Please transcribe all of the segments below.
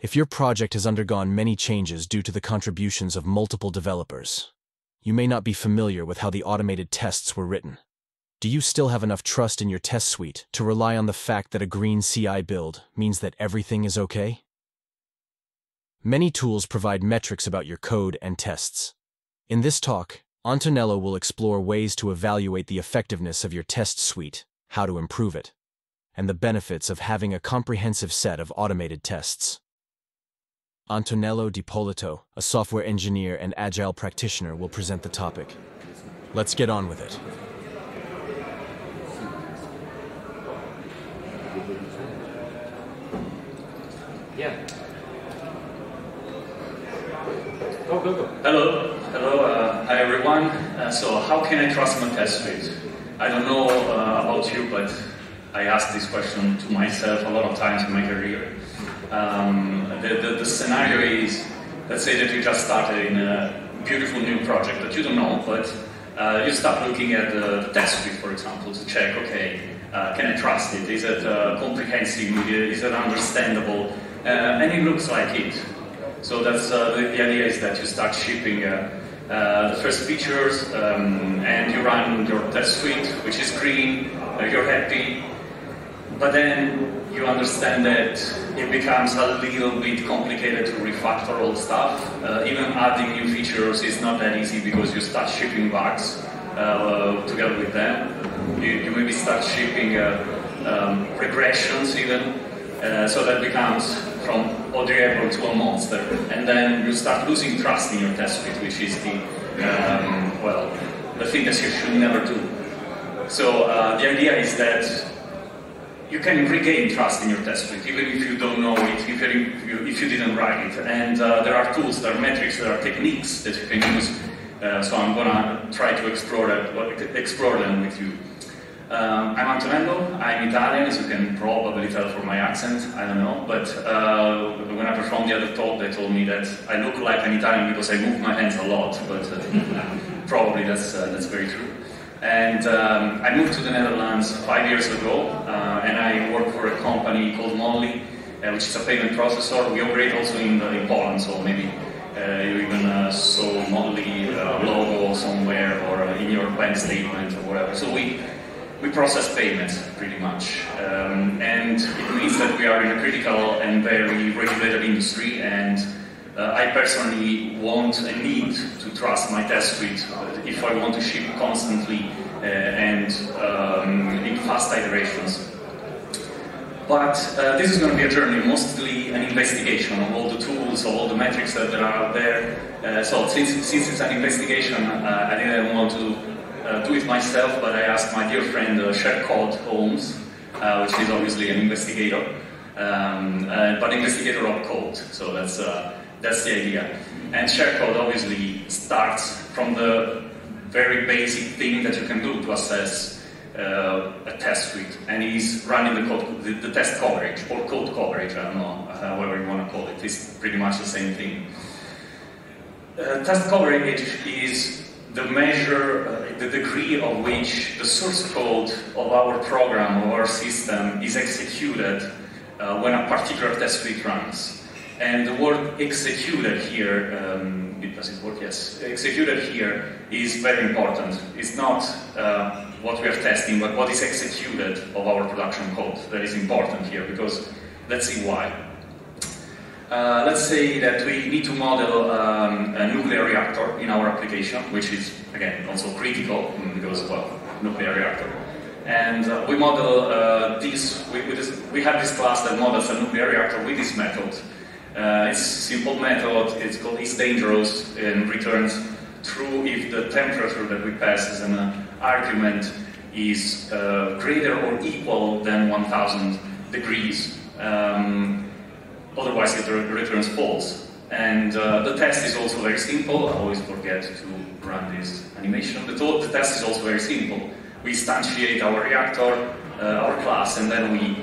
If your project has undergone many changes due to the contributions of multiple developers, you may not be familiar with how the automated tests were written. Do you still have enough trust in your test suite to rely on the fact that a green CI build means that everything is okay? Many tools provide metrics about your code and tests. In this talk, Antonello will explore ways to evaluate the effectiveness of your test suite, how to improve it, and the benefits of having a comprehensive set of automated tests. Antonello D'Ippolito, a software engineer and agile practitioner, will present the topic. Let's get on with it. Yeah. Go, go, go. Hello. Hi, everyone. So how can I trust my test suite? I don't know about you, but I asked this question to myself a lot of times in my career. The scenario is, let's say that you just started in a beautiful new project that you don't know, but you start looking at the test suite, for example, to check, okay, can I trust it? Is it comprehensive? Is it understandable? And it looks like it. So that's the idea is that you start shipping the first features, and you run your test suite, which is green, you're happy, but then you understand that it becomes a little bit complicated to refactor old stuff. Even adding new features is not that easy because you start shipping bugs together with them. You maybe start shipping regressions even, so that becomes from odiable to a monster. And then you start losing trust in your test suite, which is the thing that you should never do. So the idea is that you can regain trust in your test suite, even if you don't know it, if you didn't write it. And there are tools, there are metrics, there are techniques that you can use. So I'm gonna try to explore them with you. I'm Antonello, I'm Italian, as you can probably tell from my accent, I don't know. But when I performed the other talk, they told me that I look like an Italian because I move my hands a lot, but probably that's very true. And I moved to the Netherlands 5 years ago, and I work for a company called Modely, which is a payment processor. We operate also in Poland, so maybe you even saw Modely logo somewhere or in your bank statement or whatever. So we process payments pretty much, and it means that we are in a critical and very regulated industry. And I personally want and need to trust my test suite if I want to ship constantly and in fast iterations. But this is going to be a journey, mostly an investigation of all the tools, of all the metrics that are out there. So since it's an investigation, I didn't want to do it myself, but I asked my dear friend Sherlock Holmes, which is obviously an investigator, but investigator of code. So that's the idea. And ShareCode obviously starts from the very basic thing that you can do to assess a test suite, and is running the test coverage or code coverage, I don't know, however you want to call it. It's pretty much the same thing. Test coverage is the measure, the degree of which the source code of our program or our system is executed when a particular test suite runs. And the word executed here, executed here is very important. It's not what we are testing, but what is executed of our production code that is important here, because let's see why. Let's say that we need to model a nuclear reactor in our application, which is, again, also critical because, well, nuclear reactor. And we model we have this class that models a nuclear reactor with this method. It's a simple method, it's called is dangerous, and returns true if the temperature that we pass as an argument is greater or equal than 1000 degrees. Otherwise it returns false. And the test is also very simple. I always forget to run this animation. The test is also very simple. We instantiate our reactor, our class, and then we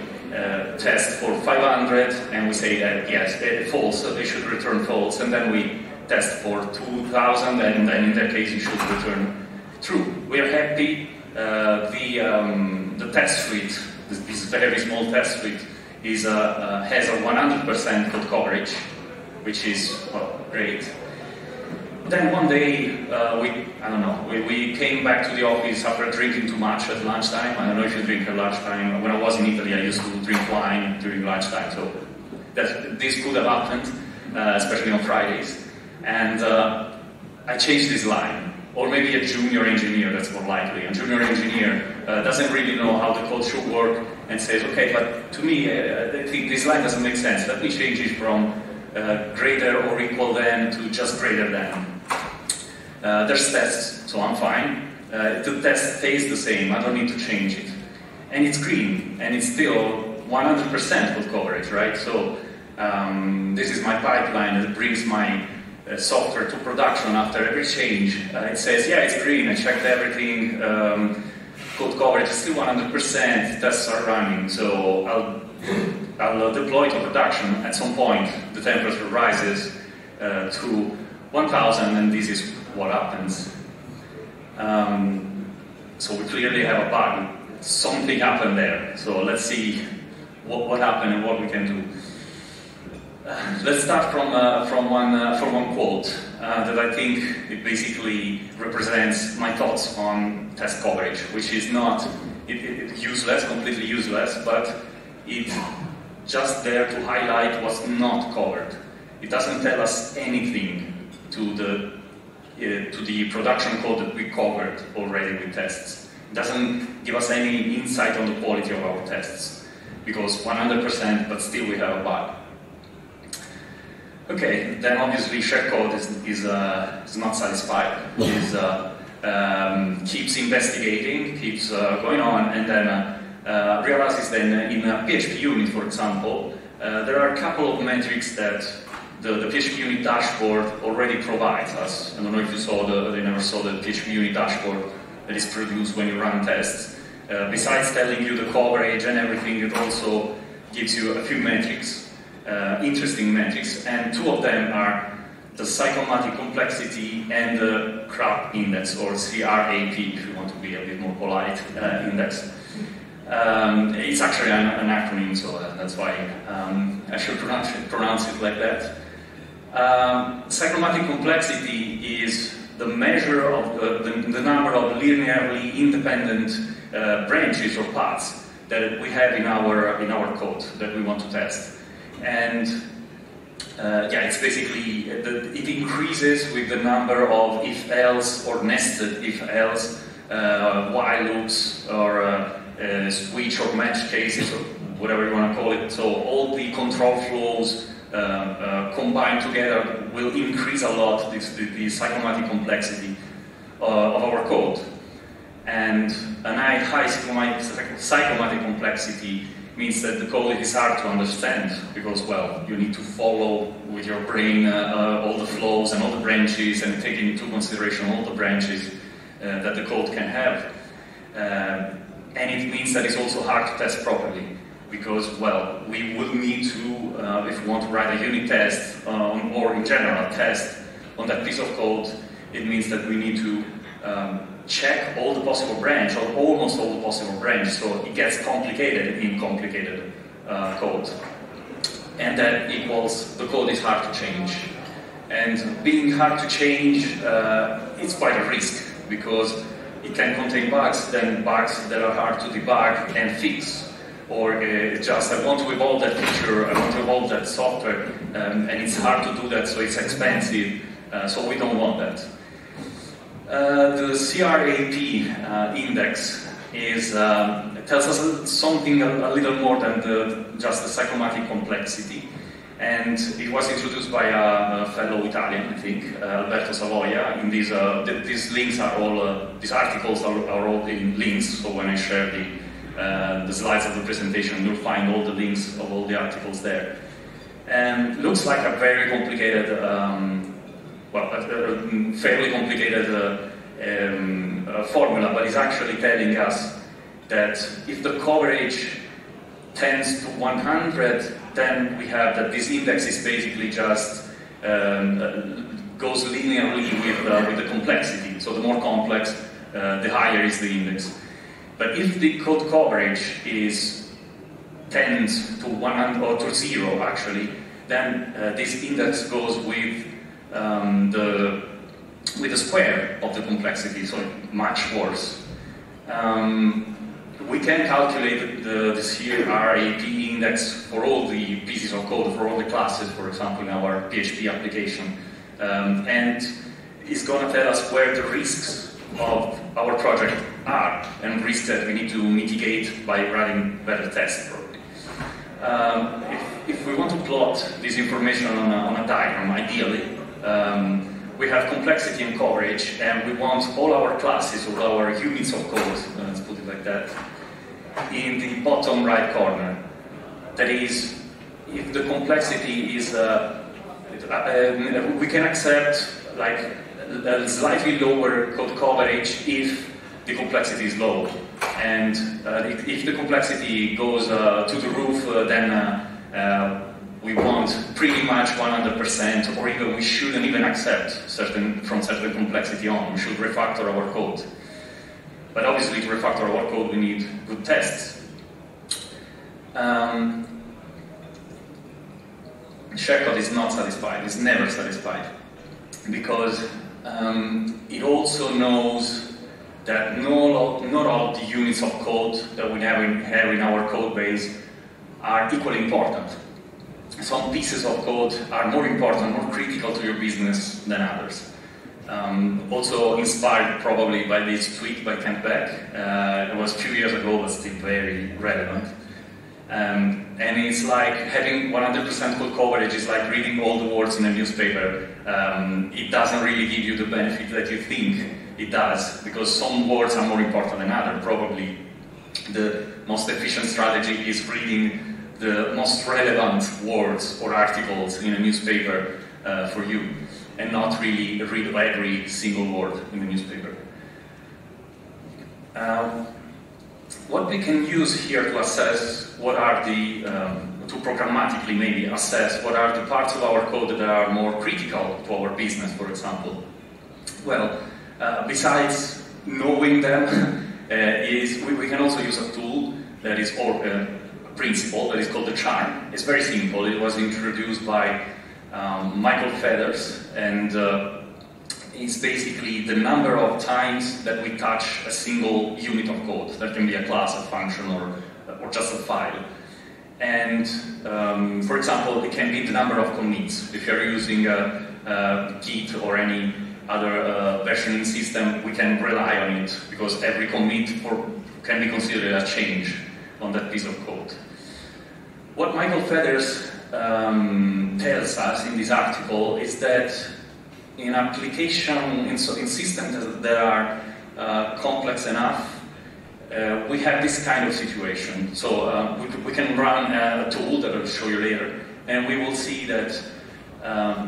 test for 500, and we say that yes, false, so they should return false, and then we test for 2000, and then in that case it should return true. We are happy. The test suite, this very small test suite, is has a 100% code coverage, which is, well, great. Then one day, we came back to the office after drinking too much at lunchtime. I don't know if you drink at lunchtime. When I was in Italy, I used to drink wine during lunchtime, so that this could have happened, especially on Fridays. And I changed this line, or maybe a junior engineer, that's more likely. A junior engineer doesn't really know how the code should work and says, okay, but to me, I think this line doesn't make sense. Let me change it from greater or equal than to just greater than. There's tests, so I'm fine. The test stays the same, I don't need to change it. And it's green, and it's still 100% code coverage, right? So this is my pipeline that brings my software to production after every change. It says, yeah, it's green, I checked everything, code coverage is still 100%, tests are running, so I'll deploy to production. At some point, the temperature rises to 1000, and this is what happens. So we clearly have a bug. Something happened there. So let's see what happened and what we can do. Let's start from one quote that I think it basically represents my thoughts on test coverage, which is not completely useless, but it's just there to highlight what's not covered. It doesn't tell us anything to the production code that we covered already with tests. It doesn't give us any insight on the quality of our tests, because 100%, but still we have a bug. Okay, then obviously shellcode is not satisfied. It keeps investigating, keeps going on, and then realizes that in a PHP unit, for example, there are a couple of metrics that the PHP unit dashboard already provides us. I don't know if you saw they never saw the PHP unit dashboard that is produced when you run tests. Besides telling you the coverage and everything, it also gives you a few metrics, interesting metrics, and two of them are the psychomatic complexity and the CRAP index, or CRAP if you want to be a bit more polite, index. It's actually an acronym, so that's why I should pronounce it like that. Psychomatic complexity is the measure of the number of linearly independent branches or paths that we have in our code that we want to test. And it's basically, it increases with the number of if-else or nested if-else, while loops, or switch or match cases, or whatever you want to call it. So all the control flows combined together will increase a lot the psychomatic complexity of our code. And a high psychomatic complexity means that the code is hard to understand because, well, you need to follow with your brain all the flows and all the branches, and taking into consideration all the branches that the code can have. And it means that it's also hard to test properly because, well, we will need to, if we want to write a unit test or in general test on that piece of code, it means that we need to check all the possible branch or almost all the possible branch. So it gets complicated in complicated code. And that equals the code is hard to change. And being hard to change, it's quite a risk because it can contain bugs, then bugs that are hard to debug and fix. Or just, I want to evolve that feature, I want to evolve that software, and it's hard to do that, so it's expensive, so we don't want that. The CRAP index tells us something a little more than just the psychomatic complexity. And it was introduced by a fellow Italian, I think, Alberto Savoia. In these links are all, these articles are all in links. So when I share the slides of the presentation, you'll find all the links of all the articles there. And looks like a very complicated, fairly complicated formula, but it's actually telling us that if the coverage tends to 100, then we have that this index is basically just goes linearly with the complexity. So the more complex, the higher is the index. But if the code coverage is 10% tends to 100 or to 0 actually, then this index goes with the square of the complexity, so much worse. We can calculate this here RAP index for all the pieces of code, for all the classes, for example, in our PHP application. And it's going to tell us where the risks of our project are, and risks that we need to mitigate by running better tests, probably. If we want to plot this information on a diagram, ideally, we have complexity and coverage, and we want all our classes, all our units of code, let's put it like that, in the bottom right corner. That is, if the complexity is, we can accept like a slightly lower code coverage if the complexity is low, and if the complexity goes to the roof, then we want pretty much 100%, or even we shouldn't even accept certain complexity on. We should refactor our code. But obviously, to refactor our code, we need good tests. Shellcode is not satisfied. It's never satisfied, because it also knows that not all the units of code that we have in our code base are equally important. Some pieces of code are more important, more critical to your business than others. Also inspired probably by this tweet by Kent Beck. It was a few years ago, but still very relevant. And it's like having 100% code coverage is like reading all the words in a newspaper. It doesn't really give you the benefit that you think it does, because some words are more important than others. Probably the most efficient strategy is reading the most relevant words or articles in a newspaper for you, and not really read every single word in the newspaper. What we can use here to assess what are the, to programmatically maybe assess what are the parts of our code that are more critical to our business, for example. Well, besides knowing them, we can also use a tool that is principle that is called the Churn. It's very simple. It was introduced by Michael Feathers, and it's basically the number of times that we touch a single unit of code. That can be a class, a function, or just a file. And for example, it can be the number of commits. If you're using a Git or any other versioning system, we can rely on it, because every commit can be considered a change on that piece of code. What Michael Feathers tells us in this article is that in in systems that are complex enough, we have this kind of situation. So we can run a tool that I'll show you later, and we will see that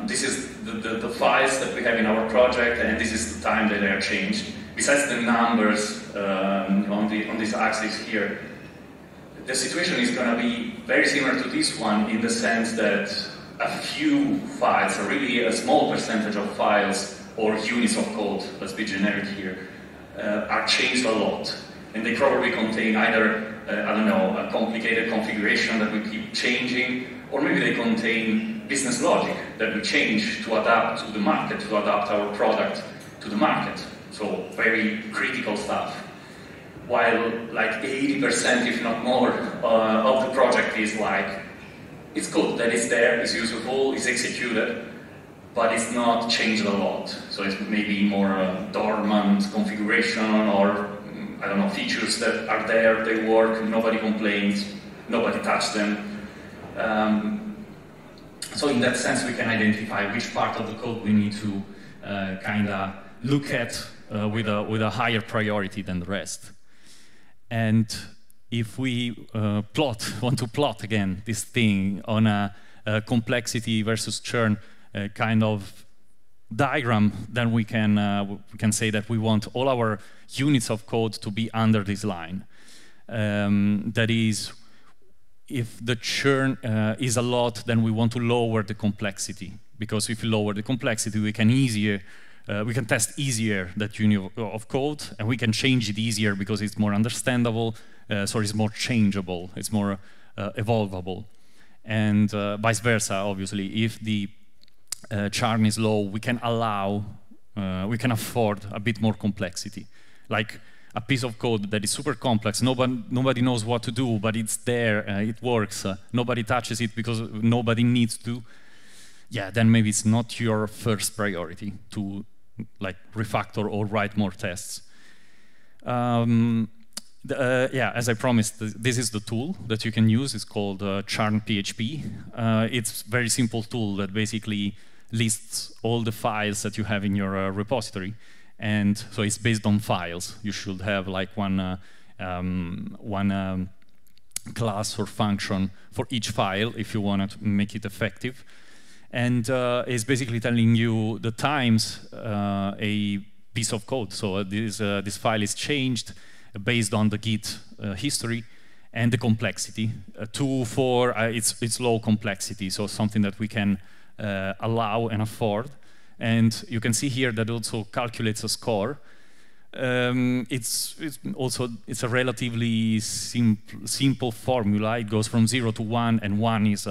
this is the files that we have in our project, and this is the time that they are changed. Besides the numbers on this axis here, the situation is going to be very similar to this one, in the sense that a few files, or really a small percentage of files or units of code, let's be generic here, are changed a lot. And they probably contain either, I don't know, a complicated configuration that we keep changing, or maybe they contain business logic that we change to adapt to the market, to adapt our product to the market. So very critical stuff. While like 80%, if not more, of the project is like, it's good that it's there, it's usable, it's executed, but it's not changed a lot. So it's maybe more dormant configuration, or I don't know, features that are there, they work, nobody complains, nobody touched them. So in that sense, we can identify which part of the code we need to kind of look at with a higher priority than the rest. And if we want to plot again this thing on a complexity versus churn kind of diagram, then we can say that we want all our units of code to be under this line. That is, if the churn is a lot, then we want to lower the complexity, because if we lower the complexity, we can test easier that unit of code, and we can change it easier because it's more understandable, so it's more changeable, it's more evolvable. And vice versa, obviously, if the churn is low, we can allow, we can afford a bit more complexity. Like a piece of code that is super complex, nobody knows what to do, but it's there, it works, nobody touches it because nobody needs to. Yeah, then maybe it's not your first priority to like refactor or write more tests. Yeah, as I promised, this is the tool that you can use. It's called Churn.php. It's a very simple tool that basically lists all the files that you have in your repository. And so it's based on files. You should have like one class or function for each file if you want to make it effective. And it's basically telling you the times a piece of code. So this file is changed based on the Git history and the complexity. 2, 4, it's low complexity, so something that we can allow and afford. And you can see here that it also calculates a score. It's a relatively simple formula. It goes from 0 to 1, and 1 is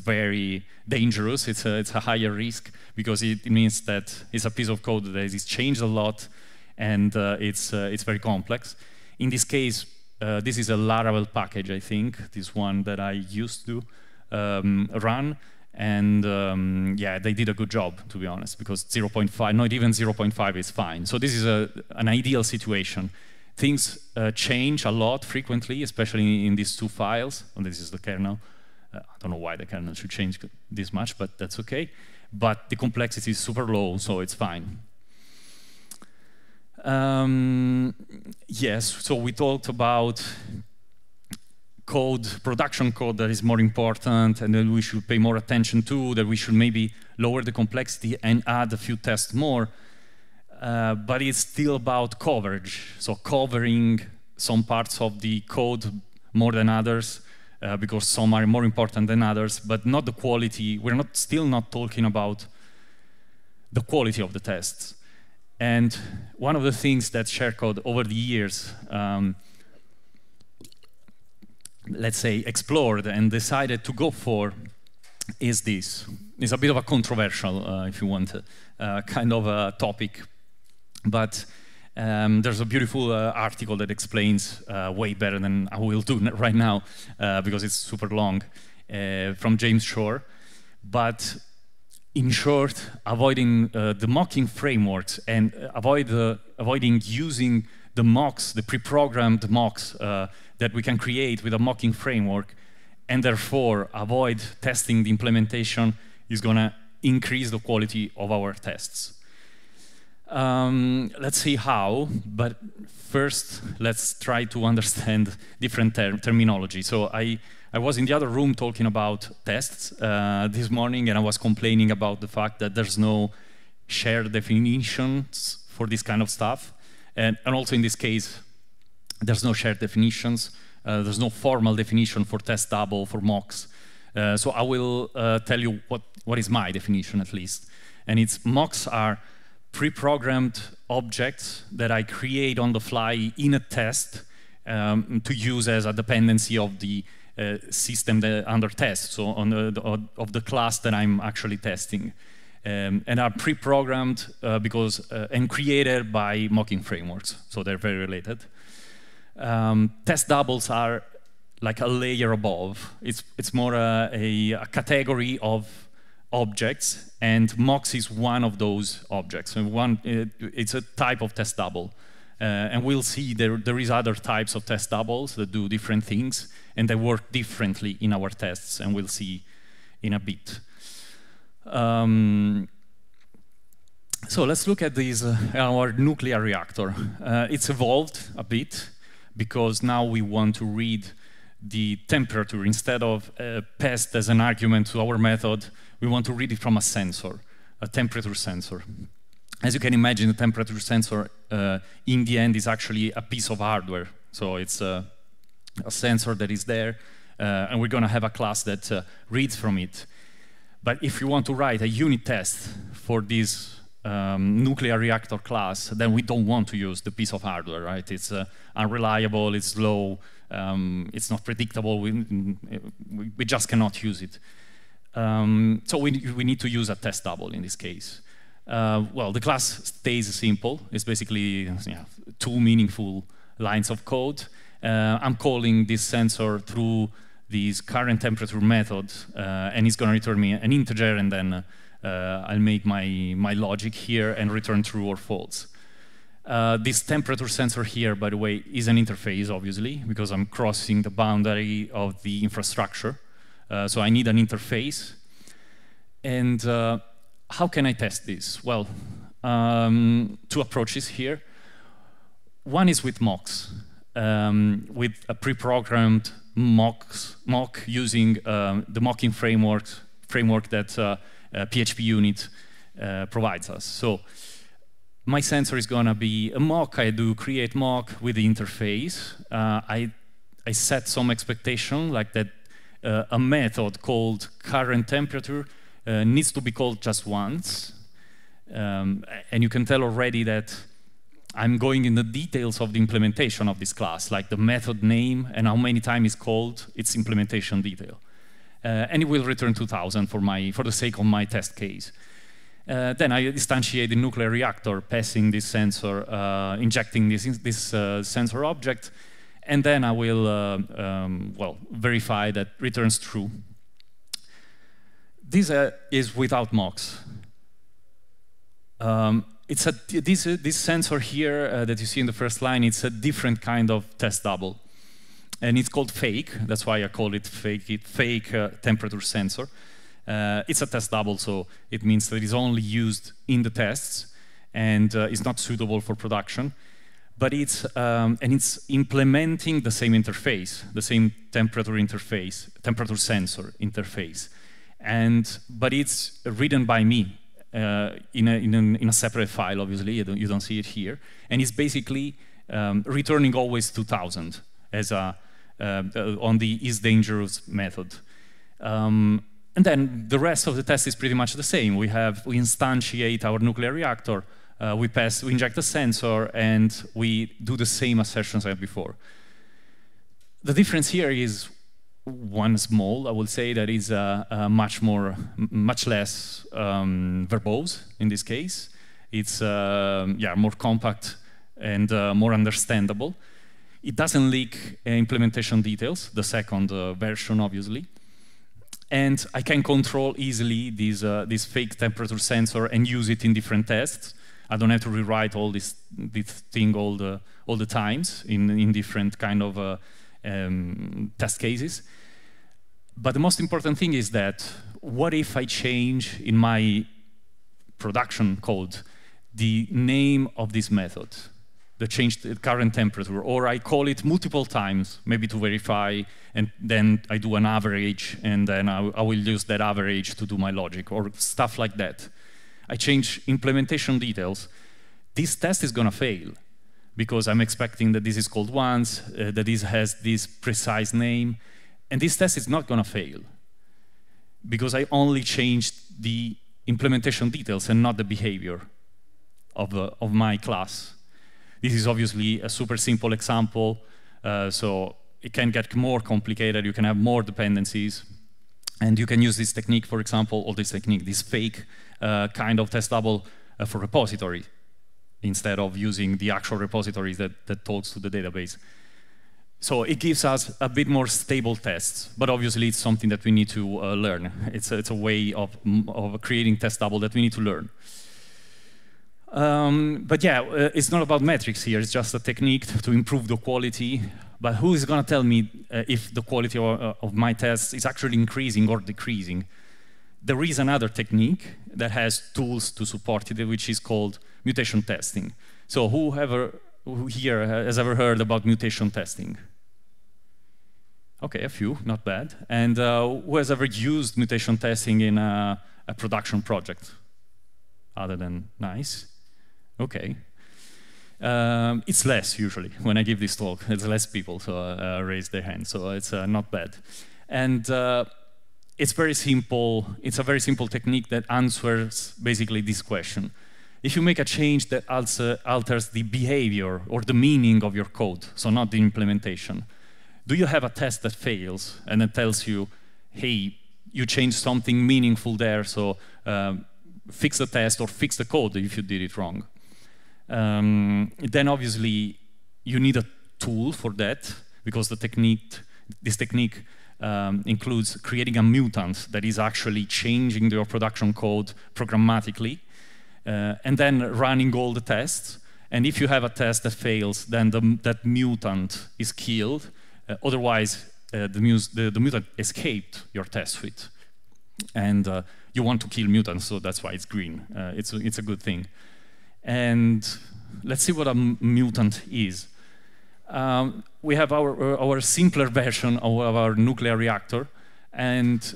very dangerous. It's a higher risk because it means that it's a piece of code that is changed a lot, and it's very complex. In this case, this is a Laravel package, I think, this one that I used to run. And yeah, they did a good job, to be honest, because 0.5, not even 0.5 is fine. So this is an ideal situation. Things change a lot frequently, especially in these two files. And this is the kernel. I don't know why the kernel should change this much, but that's OK. But the complexity is super low, so it's fine. Yes, so we talked about code, production code that is more important and that we should pay more attention to, that we should maybe lower the complexity and add a few tests more. But it's still about coverage, so covering some parts of the code more than others because some are more important than others, but not the quality. We're not still not talking about the quality of the tests. And one of the things that ShareCode over the years, let's say, explored and decided to go for is this. It's a bit of a controversial, if you want, kind of a topic. But there's a beautiful article that explains way better than I will do right now, because it's super long, from James Shore. But in short, avoiding the mocking frameworks and avoiding using the mocks, the pre-programmed mocks that we can create with a mocking framework, and therefore avoid testing the implementation is going to increase the quality of our tests. Let's see how, but first let's try to understand different terminology. So I was in the other room talking about tests this morning, and I was complaining about the fact that there's no shared definitions for this kind of stuff. And also in this case, there's no shared definitions. There's no formal definition for test double, for mocks. So I will tell you what is my definition, at least. And it's mocks are pre-programmed objects that I create on the fly in a test to use as a dependency of the system that under test, so on of the class that I'm actually testing, and are pre-programmed because and created by mocking frameworks, so they're very related. Test doubles are like a layer above. It's more a category of objects, and mocks is one of those objects. And it's a type of test double. And we'll see there is other types of test doubles that do different things, and they work differently in our tests, and we'll see in a bit. So let's look at these, our nuclear reactor. It's evolved a bit because now we want to read the temperature. Instead of passed as an argument to our method, we want to read it from a sensor, a temperature sensor. As you can imagine, the temperature sensor, in the end, is actually a piece of hardware. So it's a sensor that is there, and we're going to have a class that reads from it. But if you want to write a unit test for this nuclear reactor class, then we don't want to use the piece of hardware, right? It's unreliable, it's slow, It's not predictable. We just cannot use it. So we need to use a test double in this case. Well, the class stays simple. It's basically two meaningful lines of code. I'm calling this sensor through this current temperature method, and it's going to return me an integer, and then I'll make my logic here and return true or false. This temperature sensor here, by the way, is an interface, obviously, because I'm crossing the boundary of the infrastructure. So I need an interface. And how can I test this? Well, two approaches here. One is with mocks, with a pre-programmed mock using the mocking framework that PHP Unit provides us. So my sensor is going to be a mock. I do create mock with the interface. I set some expectation like that a method called current temperature needs to be called just once. And you can tell already that I'm going in the details of the implementation of this class, like the method name and how many times it's called, its implementation detail. And it will return 2000 for the sake of my test case. Then I instantiate the nuclear reactor, passing this sensor, injecting this sensor object, and then I will well, verify that returns true. This is without mocks. It's this sensor here that you see in the first line, it's a different kind of test double. And it's called fake. That's why I call it fake temperature sensor. It's a test double, so it means that it's only used in the tests and it's not suitable for production. But it's implementing the same interface, the same temperature sensor interface. But it's written by me in a separate file, obviously. You don't see it here. And it's basically returning always 2000 as on the is dangerous method. And then the rest of the test is pretty much the same. We instantiate our nuclear reactor, we inject a sensor, and we do the same assertions as before. The difference here is one small, I will say, that is much less verbose in this case. It's more compact and more understandable. It doesn't leak implementation details, the second version, obviously. And I can control easily this fake temperature sensor and use it in different tests. I don't have to rewrite all this thing all the times in different kind of test cases. But the most important thing is that what if I change in my production code the name of this method, the current temperature, or I call it multiple times, maybe to verify, and then I do an average, and then I will use that average to do my logic, or stuff like that. I change implementation details. This test is going to fail, because I'm expecting that this is called once, that this has this precise name, and this test is not going to fail, because I only changed the implementation details and not the behavior of my class. This is obviously a super simple example, so it can get more complicated. You can have more dependencies, and you can use this technique, for example, or this technique, this fake kind of test double for repository, instead of using the actual repositories that talks to the database. So it gives us a bit more stable tests, but obviously it's something that we need to learn. It's a way of creating test double that we need to learn. But yeah, it's not about metrics here. It's just a technique to improve the quality. But who is going to tell me if the quality of my tests is actually increasing or decreasing? There is another technique that has tools to support it, which is called mutation testing. So who here has ever heard about mutation testing? OK, a few, not bad. And who has ever used mutation testing in a production project? Other than nice. OK. It's less, usually. When I give this talk, it's less people, so raise their hand. So it's not bad. And it's very simple. It's a very simple technique that answers basically this question. If you make a change that alters the behavior or the meaning of your code, so not the implementation, do you have a test that fails and then tells you, hey, you changed something meaningful there, so fix the test or fix the code if you did it wrong? Then obviously you need a tool for that, because the technique, includes creating a mutant that is actually changing your production code programmatically, and then running all the tests. And if you have a test that fails, then that mutant is killed. Otherwise, the mutant escaped your test suite. And you want to kill mutants, so that's why it's green. It's a good thing. And let's see what a mutant is. We have our simpler version of our nuclear reactor, and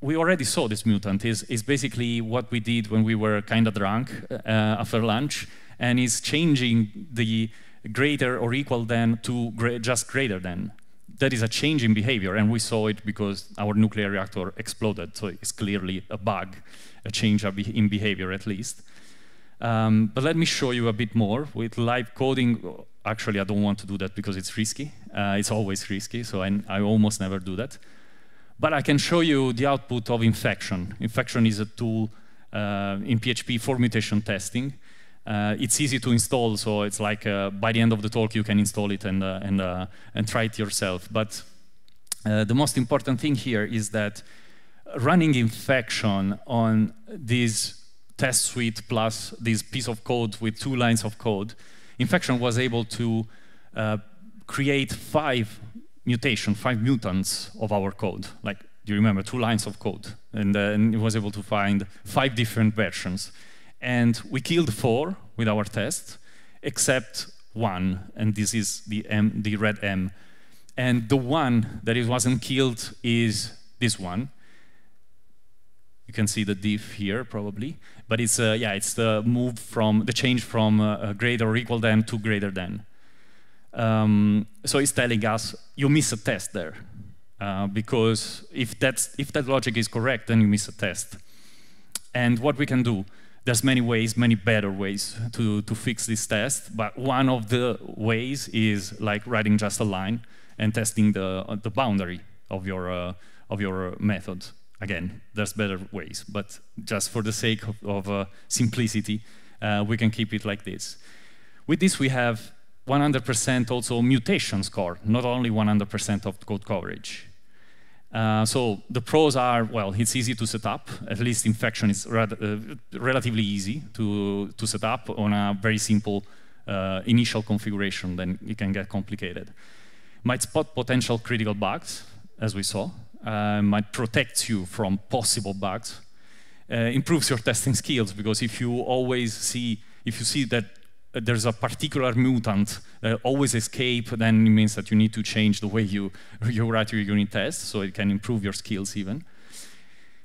we already saw this mutant. It's basically what we did when we were kind of drunk after lunch, and is changing the greater or equal than to just greater than. That is a change in behavior, and we saw it because our nuclear reactor exploded, so it's clearly a bug, a change in behavior at least. But let me show you a bit more with live coding. Actually, I don't want to do that because it's risky. It's always risky, so I almost never do that. But I can show you the output of Infection. Infection is a tool in PHP for mutation testing. It's easy to install, so it's like by the end of the talk you can install it and try it yourself. But the most important thing here is that running Infection on this test suite plus this piece of code with 2 lines of code, Infection was able to create 5 mutants of our code. Like, do you remember, 2 lines of code? And it was able to find 5 different versions. And we killed 4 with our test, except 1, and this is the red M. And the one that it wasn't killed is this one. You can see the diff here, probably. But it's yeah, it's the move from the change from greater or equal than to greater than. So it's telling us you miss a test there, because if that logic is correct, then you miss a test. And what we can do, there's many ways, many better ways to fix this test. But one of the ways is like writing just a line and testing the boundary of your method. Again, there's better ways, but just for the sake of simplicity, we can keep it like this. With this, we have 100% also mutation score, not only 100% of code coverage. So the pros are, well, it's easy to set up. At least Infection is relatively easy to set up on a very simple initial configuration. Then it can get complicated. Might spot potential critical bugs, as we saw. Might protect you from possible bugs, improves your testing skills, because if you see that there's a particular mutant that always escapes, then it means that you need to change the way you write your unit tests, so it can improve your skills even.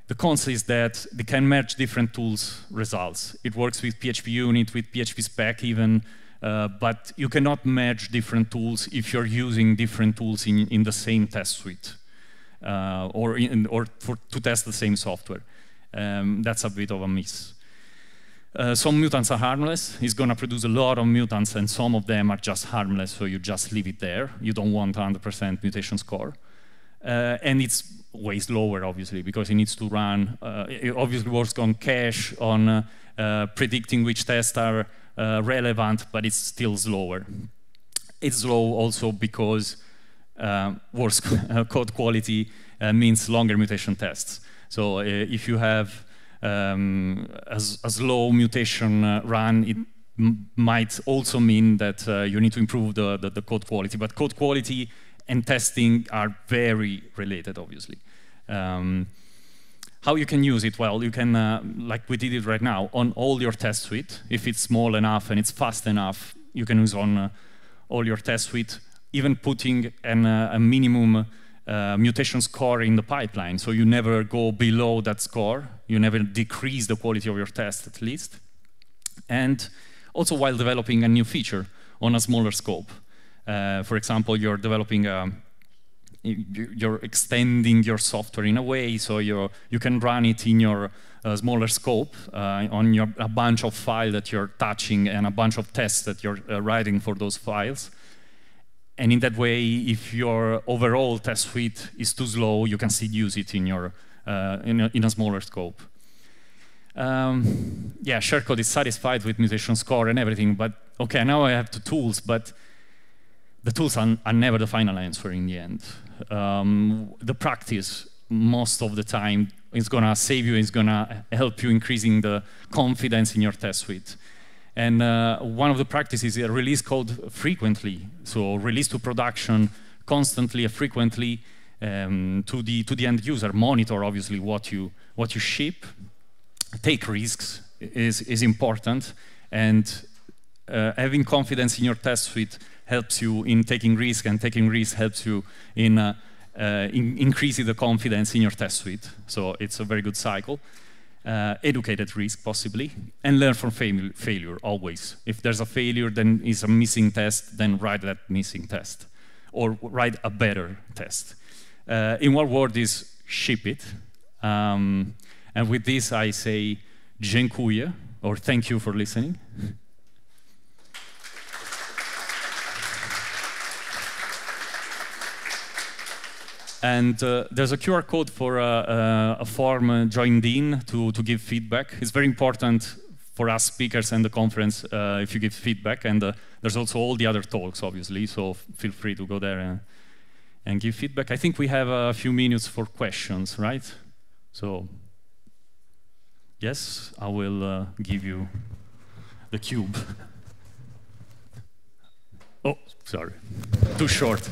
The cons is that they can merge different tools' results. It works with PHP Unit, with PHP Spec even, but you cannot merge different tools if you're using different tools in the same test suite. Or to test the same software. That's a bit of a miss. Some mutants are harmless. It's going to produce a lot of mutants, and some of them are just harmless, so you just leave it there. You don't want 100% mutation score. And it's way slower, obviously, because it needs to run. It obviously works on cache, on predicting which tests are relevant, but it's still slower. It's slow also because worse code quality means longer mutation tests. So if you have a slow mutation run, it might also mean that you need to improve the code quality. But code quality and testing are very related, obviously. How you can use it? Well, you can, like we did it right now, on all your test suite. If it's small enough and it's fast enough, you can use on all your test suite, even putting a minimum mutation score in the pipeline. So you never go below that score. You never decrease the quality of your test, at least. And also while developing a new feature on a smaller scope. For example, you're developing, you're extending your software in a way, so you can run it in your smaller scope on a bunch of files that you're touching and a bunch of tests that you're writing for those files. And in that way, if your overall test suite is too slow, you can still use it in your in a smaller scope. Yeah, Sharecode is satisfied with mutation score and everything, but okay, now I have the tools, but the tools are never the final answer in the end. The practice, most of the time, is gonna save you, is gonna help you increasing the confidence in your test suite. And one of the practices is release code frequently. So release to production constantly and frequently to the end user. Monitor, obviously, what you ship. Take risks is important, and having confidence in your test suite helps you in taking risk, and taking risk helps you in increasing the confidence in your test suite. So it's a very good cycle. Educate at risk, possibly, and learn from failure, always. If there's a failure, then it's a missing test, then write that missing test, or write a better test. In one word is ship it. And with this, I say dziękuję, or thank you for listening. And there's a QR code for a form joined in to give feedback. It's very important for us speakers and the conference if you give feedback. And there's also all the other talks, obviously, so feel free to go there and give feedback. I think we have a few minutes for questions, right? So, yes, I will give you the cube. Oh, sorry, too short.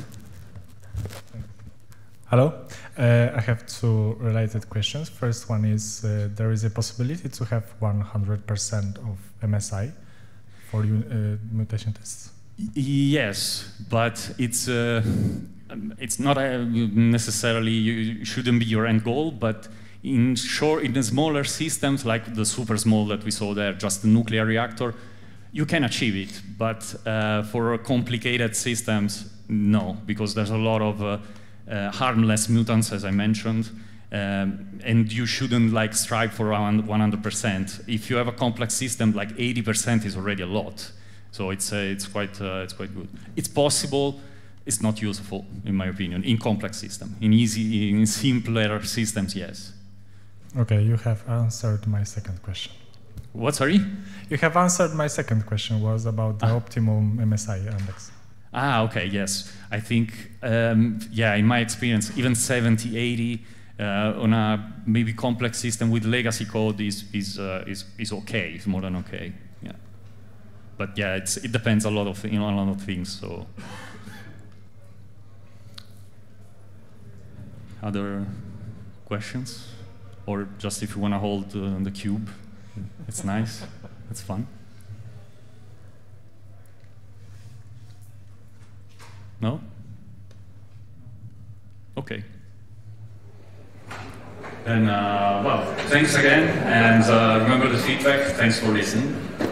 Hello, I have two related questions. First one is, there is a possibility to have 100% of MSI for mutation tests? Yes, but it's not necessarily, you shouldn't be your end goal, but in the smaller systems, like the super small that we saw there, just the nuclear reactor, you can achieve it, but for complicated systems, no, because there's a lot of harmless mutants, as I mentioned, and you shouldn't like strive for around 100%. If you have a complex system, like 80% is already a lot, so it's quite good. It's possible, it's not useful, in my opinion, in complex systems. In simpler systems, yes. Okay, you have answered my second question. What, sorry? You have answered my second question, was about the optimum MSI index. Ah, okay, yes. I think, yeah, in my experience, even 70, 80 on a maybe complex system with legacy code is okay, it's more than okay. Yeah, but yeah, it depends a lot of a lot of things. So, other questions, or just if you want to hold the cube, it's nice, it's fun. No? Okay. Then, well, thanks again, and remember the feedback. Thanks for listening.